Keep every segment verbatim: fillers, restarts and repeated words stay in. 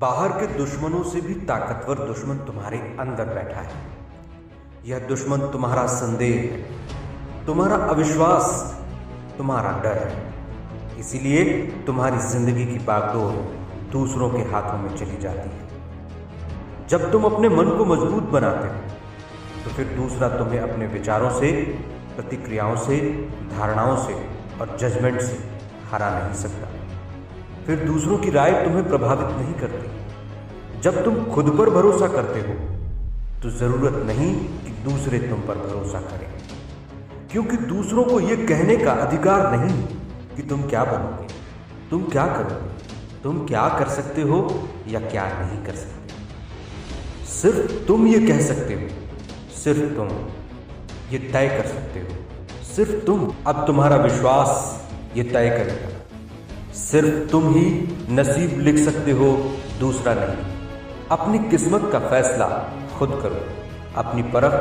बाहर के दुश्मनों से भी ताकतवर दुश्मन तुम्हारे अंदर बैठा है। यह दुश्मन तुम्हारा संदेह है, तुम्हारा अविश्वास, तुम्हारा डर है। इसीलिए तुम्हारी जिंदगी की बागडोर दूसरों के हाथों में चली जाती है। जब तुम अपने मन को मजबूत बनाते हो तो फिर दूसरा तुम्हें अपने विचारों से, प्रतिक्रियाओं से, धारणाओं से और जजमेंट से हरा नहीं सकता। फिर दूसरों की राय तुम्हें प्रभावित नहीं करती। जब तुम खुद पर भरोसा करते हो तो जरूरत नहीं कि दूसरे तुम पर भरोसा करें, क्योंकि दूसरों को यह कहने का अधिकार नहीं कि तुम क्या बनोगे, तुम क्या करोगे, तुम क्या कर सकते हो या क्या नहीं कर सकते। सिर्फ तुम ये कह सकते हो, सिर्फ तुम ये तय कर सकते हो, सिर्फ तुम। अब तुम्हारा विश्वास ये तय करेगा, सिर्फ तुम ही नसीब लिख सकते हो, दूसरा नहीं। अपनी किस्मत का फैसला खुद करो, अपनी परख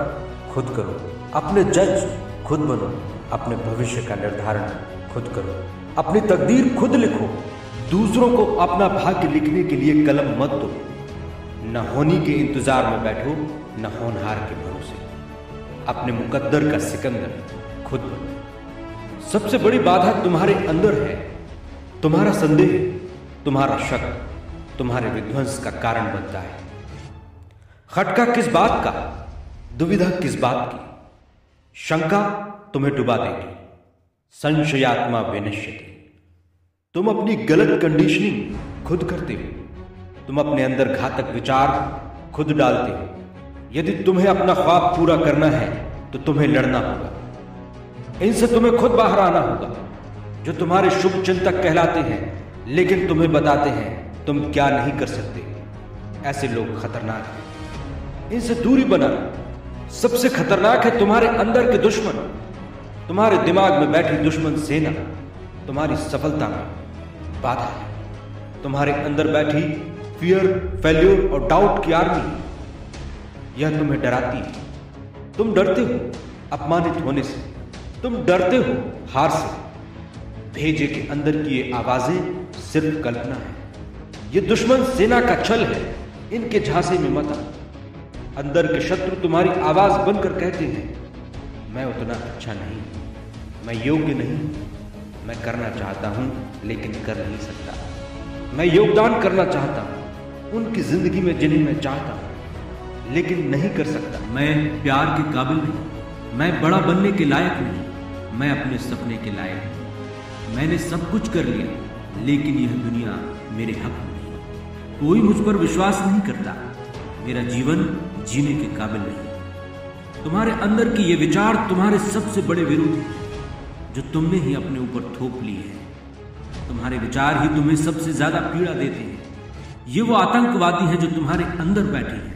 खुद करो, अपने जज खुद बनो, अपने भविष्य का निर्धारण खुद करो, अपनी तकदीर खुद लिखो। दूसरों को अपना भाग्य लिखने के लिए कलम मत दो। न होनी के इंतजार में बैठो, न होनहार के भरोसे। अपने मुकद्दर का सिकंदर खुद बनो। सबसे बड़ी बाधा तुम्हारे अंदर है। तुम्हारा संदेह, तुम्हारा शक तुम्हारे विध्वंस का कारण बनता है। खटका किस बात का, दुविधा किस बात की, शंका तुम्हें डुबा देगी, संशयात्मा विनश्यति। तुम अपनी गलत कंडीशनिंग खुद करते हो, तुम अपने अंदर घातक विचार खुद डालते हो। यदि तुम्हें अपना ख्वाब पूरा करना है तो तुम्हें लड़ना होगा, इनसे तुम्हें खुद बाहर आना होगा, जो तुम्हारे शुभ चिंतक कहलाते हैं लेकिन तुम्हें बताते हैं तुम क्या नहीं कर सकते। ऐसे लोग खतरनाक हैं, इनसे दूरी बनाना। सबसे खतरनाक है तुम्हारे अंदर के दुश्मन, तुम्हारे दिमाग में बैठी दुश्मन सेना तुम्हारी सफलता में बाधा है। तुम्हारे अंदर बैठी फियर, फेल्यूर और डाउट की आर्मी, यह तुम्हें डराती है। तुम डरते हो अपमानित होने से, तुम डरते हो हार से। भेजे के अंदर की ये आवाजें सिर्फ कल्पना है, ये दुश्मन सेना का छल है, इनके झांसे में मत आओ। अंदर के शत्रु तुम्हारी आवाज बनकर कहते हैं मैं उतना अच्छा नहीं, मैं योग्य नहीं, मैं करना चाहता हूं लेकिन कर नहीं सकता, मैं योगदान करना चाहता हूं उनकी जिंदगी में जिन्हें मैं चाहता हूं लेकिन नहीं कर सकता, मैं प्यार के काबिल नहीं, मैं बड़ा बनने के लायक नहीं, मैं अपने सपने के लायक नहीं, मैंने सब कुछ कर लिया लेकिन यह दुनिया मेरे हक नहीं, कोई मुझ पर विश्वास नहीं करता, मेरा जीवन जीने के काबिल नहीं। तुम्हारे अंदर की ये विचार तुम्हारे सबसे बड़े विरोध हैं, जो तुमने ही अपने ऊपर थोप लिए हैं। तुम्हारे विचार ही तुम्हें सबसे ज्यादा पीड़ा देते हैं। ये वो आतंकवादी हैं जो तुम्हारे अंदर बैठे हैं।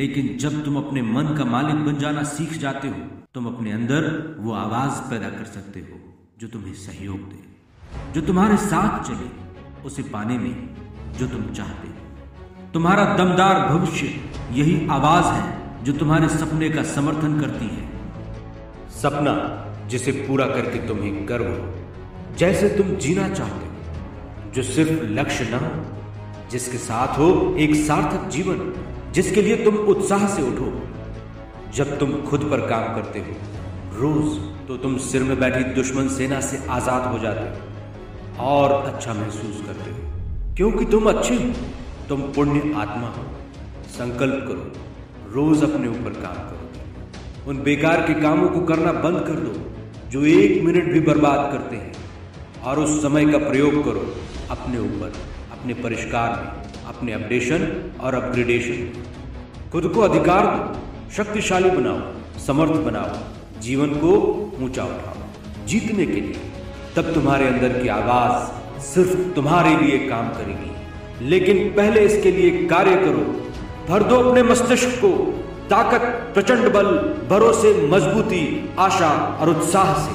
लेकिन जब तुम अपने मन का मालिक बन जाना सीख जाते हो, तुम अपने अंदर वो आवाज पैदा कर सकते हो जो तुम्हें सहयोग दे, जो तुम्हारे साथ चले उसे पाने में जो तुम चाहते हो। तुम्हारा दमदार भविष्य यही आवाज है जो तुम्हारे सपने का समर्थन करती है। सपना जिसे पूरा करके तुम्हें गर्व हो, जैसे तुम जीना चाहते हो, जो सिर्फ लक्ष्य न हो, जिसके साथ हो एक सार्थक जीवन, जिसके लिए तुम उत्साह से उठो। जब तुम खुद पर काम करते हो रोज, तो तुम सिर में बैठी दुश्मन सेना से आजाद हो जाते हो और अच्छा महसूस करते हो, क्योंकि तुम अच्छे हो, तुम पुण्य आत्मा हो। संकल्प करो, रोज अपने ऊपर काम करो, उन बेकार के कामों को करना बंद कर दो जो एक मिनट भी बर्बाद करते हैं, और उस समय का प्रयोग करो अपने ऊपर, अपने परिष्कार में, अपने अपडेशन और अपग्रेडेशन। खुद को अधिकार दो, शक्तिशाली बनाओ, समर्थ बनाओ, जीवन को ऊंचा उठाओ जीतने के लिए। तब तुम्हारे अंदर की आवाज सिर्फ तुम्हारे लिए काम करेगी, लेकिन पहले इसके लिए कार्य करो। भर दो अपने मस्तिष्क को ताकत, प्रचंड बल, भरोसे, मजबूती, आशा और उत्साह से।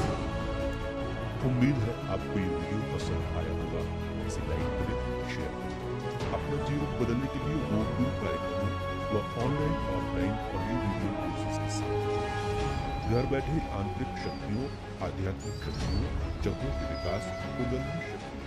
उम्मीद है आपको ये वीडियो पसंद आया होगा। इसे लाइक करें, शेयर करें। अपना जीवन बदलने के लिए वो गुरु कार्यक्रम व online offline audio video courses, घर बैठे आंतरिक शक्तियों, आध्यात्मिक शक्तियों, जगहों के विकास को